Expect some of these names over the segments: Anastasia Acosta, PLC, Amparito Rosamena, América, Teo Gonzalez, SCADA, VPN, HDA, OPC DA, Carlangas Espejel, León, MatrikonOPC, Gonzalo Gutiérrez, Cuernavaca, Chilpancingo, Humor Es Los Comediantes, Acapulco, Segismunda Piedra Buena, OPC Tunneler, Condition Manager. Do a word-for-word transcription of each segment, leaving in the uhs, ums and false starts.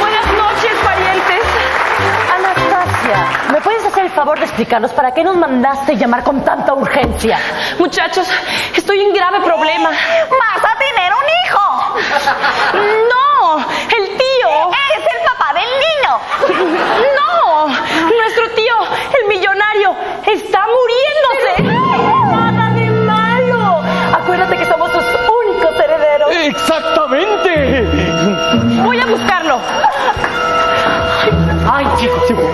Buenas noches, parientes. Anastasia, ¿me puedes hacer el favor de explicarnos para qué nos mandaste llamar con tanta urgencia? Muchachos, estoy en grave problema. ¿Vas a tener un hijo? No, el tío. Eres el papá del niño. No, nuestro tío, el millonario, está muriéndose. ¡Nada de malo! Acuérdate que somos sus únicos herederos. ¡Exactamente! Voy a buscarlo. Ay, chicos, chicos.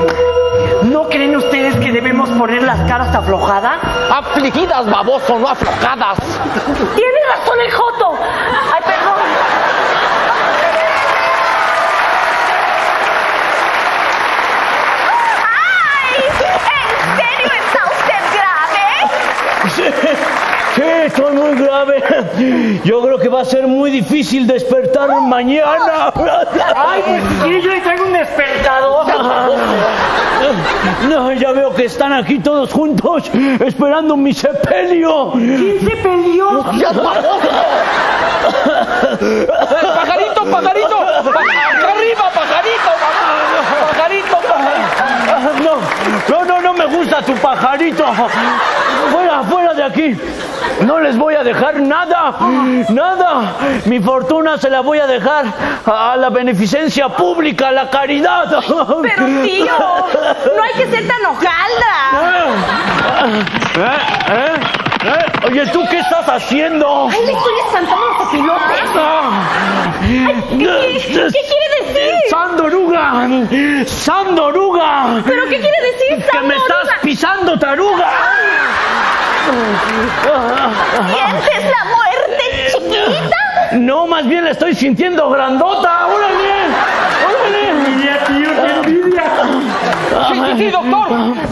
¿No creen ustedes que debemos poner las caras aflojadas? Afligidas, baboso, no aflojadas. Tiene razón el joto. Ay, perdón. Sí, son muy graves. Yo creo que va a ser muy difícil despertar mañana. Ay, pues sí, yo traigo un despertador. No, ya veo que están aquí todos juntos esperando mi sepelio. ¿Quién se peleó? ¡Pajarito, pajarito! ¡Arriba, pajarito! ¡Pajarito, pajarito! No, no, no, no me gusta tu pajarito. Fuera, fuera de aquí. No les voy a dejar nada, nada. Mi fortuna se la voy a dejar a la beneficencia pública, a la caridad. Pero tío, no hay que ser tan hojaldra. ¿Eh? ¿Eh? ¿Eh? Oye, ¿tú qué estás haciendo? Ay, le estoy espantando los papilotes. Ay, ¿qué, qué, ¿Qué quiere decir? ¡Sandoruga! ¡Sandoruga! ¿Pero qué quiere decir, Sandoruga? ¡Que me estás pisando, taruga! ¿Sientes la muerte, chiquita? No, más bien la estoy sintiendo grandota. ¡Órale! ¡Órale! ¡Tío, qué envidia! Sí, sí, sí, doctor.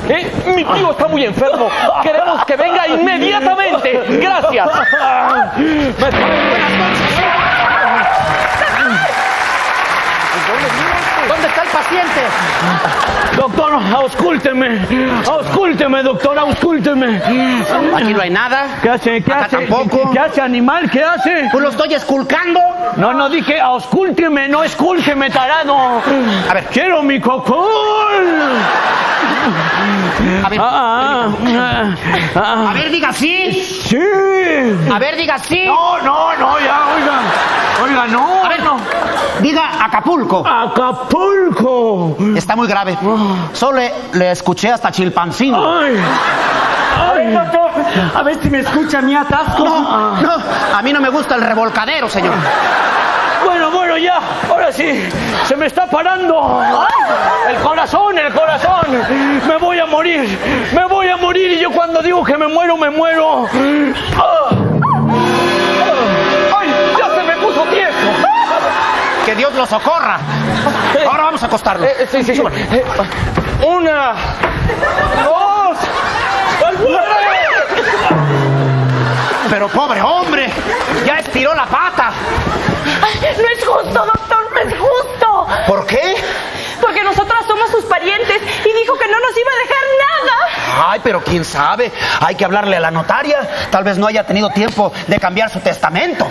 Eh, mi tío está muy enfermo. Queremos que venga inmediatamente. Gracias. ¿Dónde está el paciente? Doctor, auscúlteme. Auscúlteme, doctor, auscúlteme. Aquí no hay nada. ¿Qué hace? ¿Qué Acá hace? Tampoco. ¿Qué hace, animal? ¿Qué hace? Pues lo estoy esculcando. No, no, dije auscúlteme, no escúlteme, tarado. A ver. Quiero mi cocol. A ver, ah, ah, ah, a ver, diga sí. Sí. A ver, diga sí. No, no, no, ya, oiga. Oiga, no. A ver, no. Diga Acapulco. Acapulco. Está muy grave. Solo le, le escuché hasta Chilpancingo. Ay. A ver, doctor, a ver si me escucha a mí atasco. No, no, a mí no me gusta el revolcadero, señor. Bueno, bueno, ya, ahora sí, se me está parando. El corazón, el corazón. Me voy a morir, me voy a morir. Y yo cuando digo que me muero, me muero. ¡Ay, ya se me puso tieso! ¡Que Dios lo socorra! Ahora vamos a acostarlo. Eh, eh, sí, sí, sí. Eh, una, dos... Pero pobre hombre, ya estiró la pata. No es justo, doctor, no es justo. ¿Por qué? Porque nosotras somos sus parientes y dijo que no nos iba a dejar nada. Ay, pero quién sabe, hay que hablarle a la notaria. Tal vez no haya tenido tiempo de cambiar su testamento.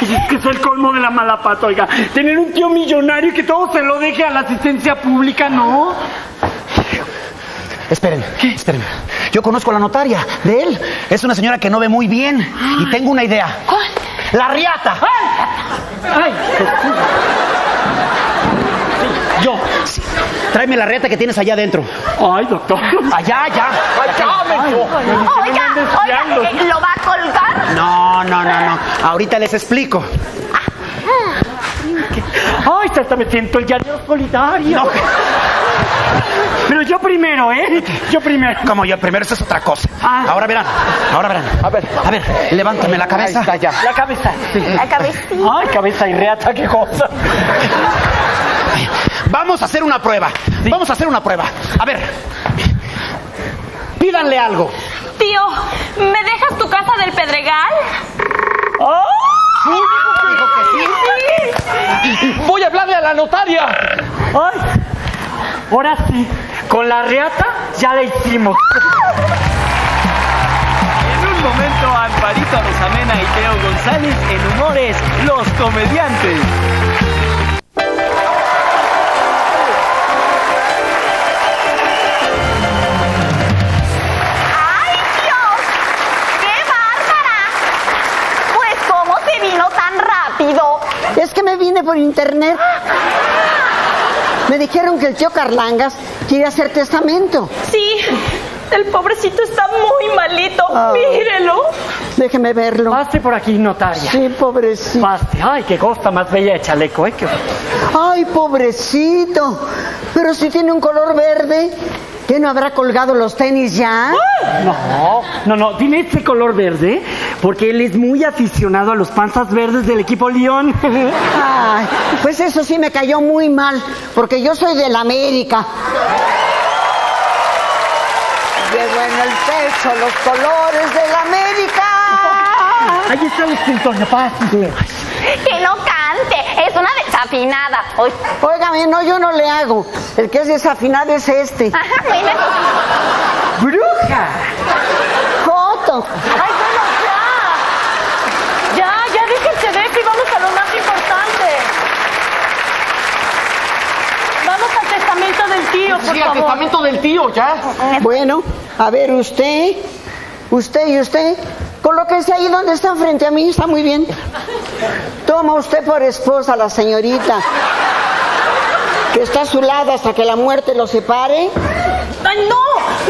Ay, es que es el colmo de la mala pata, oiga. Tener un tío millonario y que todo se lo deje a la asistencia pública, ¿no? Esperen, ¿Qué? esperen. Yo conozco a la notaria de él. Es una señora que no ve muy bien. Ay. Y tengo una idea. ¿Cuál? ¡La riata! ¡Ay! ¡Ay! Yo. Sí. Tráeme la riata que tienes allá adentro. ¡Ay, doctor! ¡Allá, allá! ¡Ay, cámelo! ¡Oiga, oiga! ¿Lo va a colgar? No, no, no, no. Ahorita les explico. Ah. ¡Ay, hasta me siento el llanero solidario! No. Pero yo primero, ¿eh? Yo primero. Como yo primero, eso es otra cosa. Ah. Ahora verán, ahora verán. A ver, a ver, levántame la cabeza. Ahí está, ya. La cabeza. Sí. La cabecita. Ay, cabeza y reata, qué cosa. Vamos a hacer una prueba. Sí. Vamos a hacer una prueba. A ver. Pídanle algo. Tío, ¿me dejas tu casa del Pedregal? ¡Oh! Sí, dijo que sí. Sí. Voy a hablarle a la notaria. ¡Ay! Ahora sí, con la reata ya la hicimos. En un momento, Amparito Rosamena y Teo González en Humor Es Los Comediantes. ¡Ay, Dios! ¡Qué bárbara! Pues, ¿cómo se vino tan rápido? Es que me vine por internet. Me dijeron que el tío Carlangas quiere hacer testamento. Sí, el pobrecito está muy malito. Oh. Mírelo. Déjeme verlo. Pase por aquí, notaria. Sí, pobrecito. Pase. Ay, qué costa más bella de chaleco, ¿eh? Qué... Ay, pobrecito. Pero si tiene un color verde, ¿qué no habrá colgado los tenis ya? Ah, no, no, no. Tiene este color verde porque él es muy aficionado a los panzas verdes del equipo León. Ay, pues eso sí me cayó muy mal, porque yo soy del América. Llevo en el pecho los colores del América. Ahí está el escritorio, pásale. ¡Que no cante! ¡Es una desafinada! Oy. Óigame, no, yo no le hago. El que es desafinado es este. Ajá, mira. ¡Bruja! ¡Joto! ¡Ay, bueno! Ya, ya déjense de eso y vamos a lo más importante. Vamos al testamento del tío, por favor. Sí, al testamento del tío, ya. Bueno, a ver, usted, usted y usted, colóquense ahí donde están frente a mí, está muy bien. Toma usted por esposa a la señorita que está a su lado hasta que la muerte lo separe. ¡Ay, no!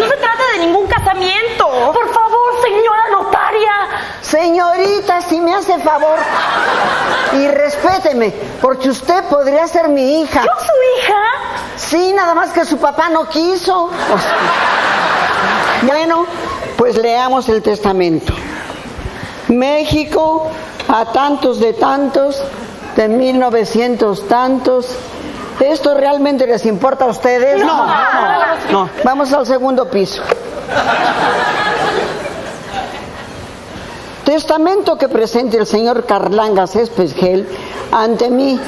No se trata de ningún casamiento. Por favor, señora notaria. Señorita, si me hace favor y respéteme, porque usted podría ser mi hija. ¿Yo su hija? Sí, nada más que su papá no quiso. O sea, bueno, pues leamos el testamento. México, a tantos de tantos, de mil novecientos tantos. ¿Esto realmente les importa a ustedes? No, no, no. Vamos al segundo piso. Testamento que presente el señor Carlangas Espejel ante mí,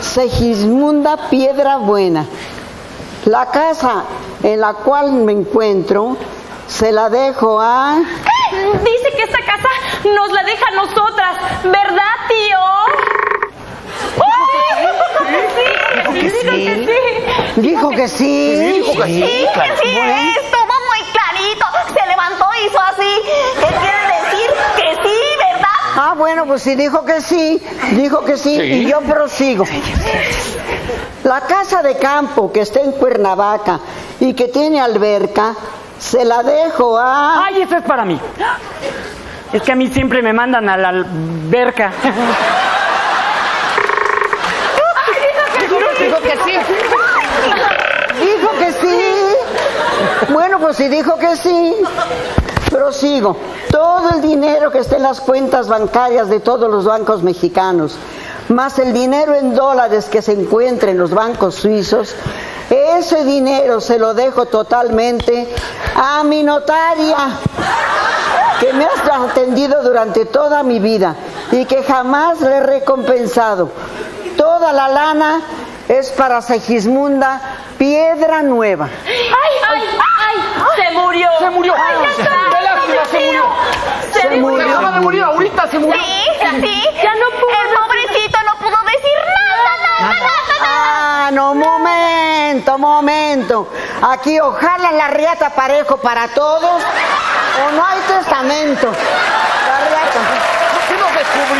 Segismunda Piedra Buena. La casa en la cual me encuentro se la dejo a... Dice que esta casa nos la deja a nosotras, ¿verdad, tío? ¡Oh! Sí, dijo que sí. Dijo que sí. Dijo que sí. Dijo que sí. Sí, que sí. Estuvo muy clarito. Se levantó y hizo así. ¿Qué quiere decir? Que sí, ¿verdad? Ah, bueno, pues sí, dijo que sí. Dijo que sí, sí. Y yo prosigo. La casa de campo que está en Cuernavaca y que tiene alberca, se la dejo a... Ay, eso es para mí. Es que a mí siempre me mandan a la alberca. Dijo que sí. Dijo que sí. Bueno, pues sí, dijo que sí. Prosigo. Todo el dinero que esté en las cuentas bancarias de todos los bancos mexicanos, más el dinero en dólares que se encuentre en los bancos suizos, ese dinero se lo dejo totalmente a mi notaria, que me ha atendido durante toda mi vida y que jamás le he recompensado. Toda la lana es para Segismunda Piedra Nueva. ¡Ay, ay, ay! ¡Se murió! ¡Se murió! Ay, ay, ay, se, ¡Se murió! ¡Se, se murió! murió. Acaba de morir ahorita, se murió. Sí, sí. Ya no pudo. El pobrecito no pudo decir nada, nada, nada, nada. Ah, no, momento, momento. Aquí ojalá la riata parejo para todos o no hay testamento. La riata. ¿Qué nos descubrió?